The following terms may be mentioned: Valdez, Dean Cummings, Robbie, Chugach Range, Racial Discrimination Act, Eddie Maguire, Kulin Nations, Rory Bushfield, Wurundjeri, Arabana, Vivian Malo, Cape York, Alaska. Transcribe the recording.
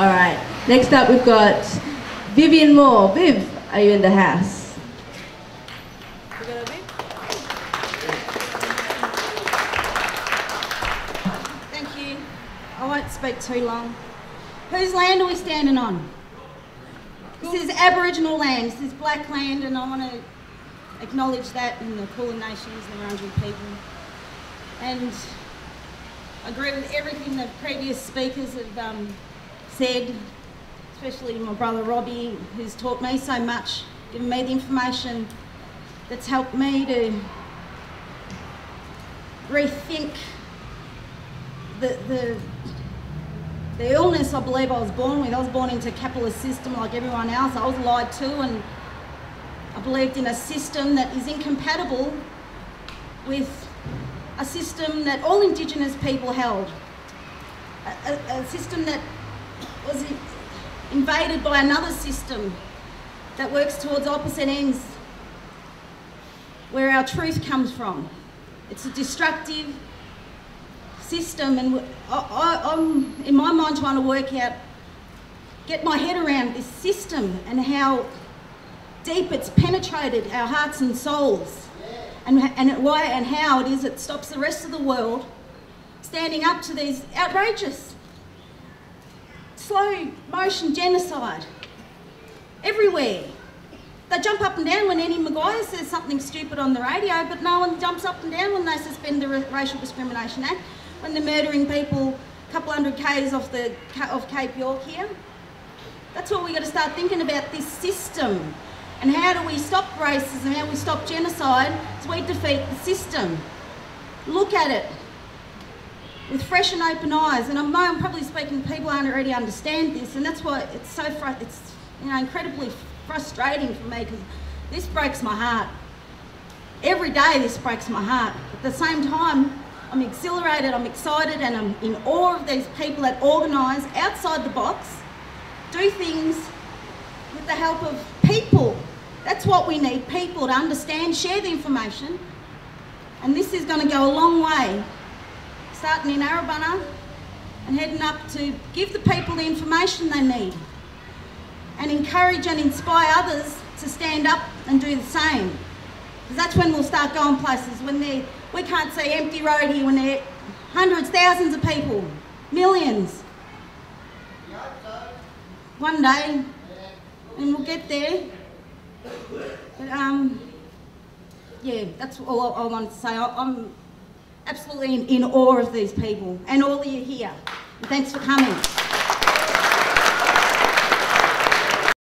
All right. Next up, we've got Vivian Malo. Viv, are you in the house? Thank you. I won't speak too long. Whose land are we standing on? This is Aboriginal land. This is black land, and I want to acknowledge that in the Kulin Nations and the Wurundjeri people. And I agree with everything the previous speakers have said, especially my brother Robbie, who's taught me so much, given me the information that's helped me to rethink the illness I believe I was born with. I was born into a capitalist system like everyone else. I was lied to, and I believed in a system that is incompatible with a system that all Indigenous people held. A system that was invaded by another system that works towards opposite ends, where our truth comes from. It's a destructive system, and I'm in my mind trying to work out, get my head around this system and how deep it's penetrated our hearts and souls, and why and how it is it stops the rest of the world standing up to these outrageous slow motion genocide everywhere. They jump up and down when Eddie Maguire says something stupid on the radio, but no one jumps up and down when they suspend the Racial Discrimination Act, when they're murdering people a couple hundred k's off Cape York here. That's what we've got to start thinking about, this system. And how do we stop racism, how do we stop genocide? So we defeat the system. Look at it with fresh and open eyes. And I know I'm probably speaking to people who don't already understand this, and that's why it's so it's, you know, incredibly frustrating for me, because this breaks my heart. Every day this breaks my heart. At the same time, I'm exhilarated, I'm excited, and I'm in awe of these people that organise outside the box, do things with the help of people. That's what we need, people to understand, share the information. And this is going to go a long way, starting in Arabana and heading up to give the people the information they need, and encourage and inspire others to stand up and do the same. Because that's when we'll start going places, when we can't see empty road here, when there are hundreds, thousands of people, millions. One day, and we'll get there. But, yeah, that's all I wanted to say. I'm absolutely in awe of these people and all that you're here. And thanks for coming.